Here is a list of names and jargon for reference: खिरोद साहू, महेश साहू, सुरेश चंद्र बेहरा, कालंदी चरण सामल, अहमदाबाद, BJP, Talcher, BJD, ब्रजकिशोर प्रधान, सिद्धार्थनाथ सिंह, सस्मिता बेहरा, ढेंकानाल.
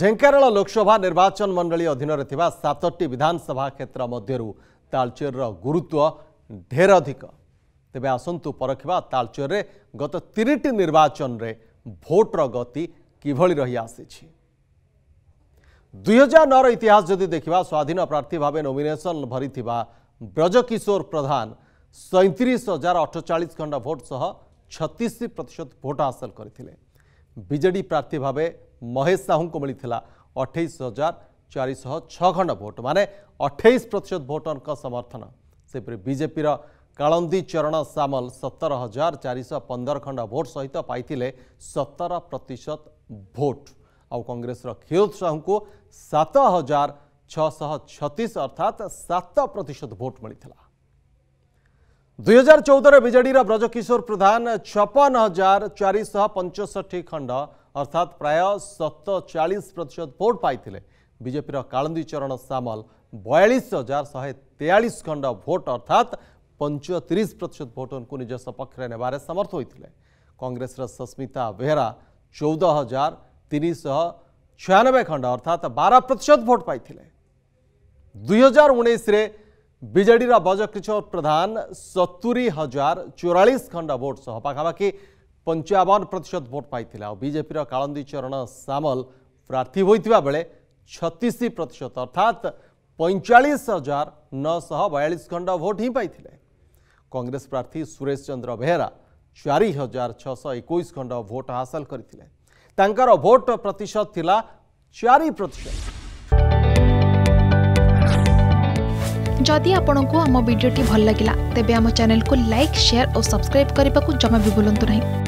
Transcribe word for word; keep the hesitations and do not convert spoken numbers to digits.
ढेंकानाल लोकसभा निर्वाचन मंडली अधीन सातटी विधानसभा क्षेत्र मध्यरु तालचेर गुरुत्व ढेर अधिक। तेबे आसंतु परखिबा तालचेर रे गत तीनटी निर्वाचन रे भोटर गति किभली रही आसीछि। दो हज़ार नौ रो इतिहास जदि देखिबा स्वाधीन प्रार्थी भावे नोमिनेशन भरिथिबा ब्रजकिशोर प्रधान सैंतीस हजार अठचाश खंड भोट सह छत्तीस प्रतिशत भोट हासिल करथिले। बीजेडी प्रार्थी भावे महेश साहू को मिलता अठाईस हजार चार खंड भोट माने अठाईस प्रतिशत भोटर का समर्थन। सेपरी बीजेपी कालंदी चरण सामल सत्तर हजार चार पंदर खंड भोट सहित पाई सतर प्रतिशत भोट। आउ कांग्रेस खिरोद साहू को सात हजार छह छत्तीस अर्थात सात प्रतिशत भोट मिलता। दुई हजार चौदह बीजेडी ब्रजकिशोर प्रधान छप्पन हजार चार पंचष्ठी खंड अर्थात प्राय सैंतालीस प्रतिशत भोट पाई। बीजेपी कालंदी चरण सामल बयालीस हजार शहे तेयालीस खंड भोट अर्थात पैंतीस प्रतिशत भोटों को निज सपक्ष में नेबार समर्थ होते। कांग्रेस सस्मिता बेहरा चौदह हजार तीन शह छियानबे खंड अर्थात बारह प्रतिशत भोट पाई। दुई हजार उन्नीस बीजेडी ब्रजकिशोर प्रधान सत्तरी हजार चौरालीस खंड भोट सह पाखापाखि पंचावन प्रतिशत भोट पाई। और बीजेपी कालंदी चरण सामल प्रार्थी होता बेले छत्तीस प्रतिशत अर्थात पैंचाश हजार नौश बयालीस खंड भोट ही पाई। कांग्रेस प्रार्थी सुरेश चंद्र बेहरा चार हजार छःश इक्कीस खंड भोट हासिल करते। भोट प्रतिशत थिला चार प्रतिशत। जदि आपंक आम भिड्टे भल लगा तेब आम चैनल को लाइक, शेयर और सब्सक्राइब करने को जमा भी भूलु नहीं।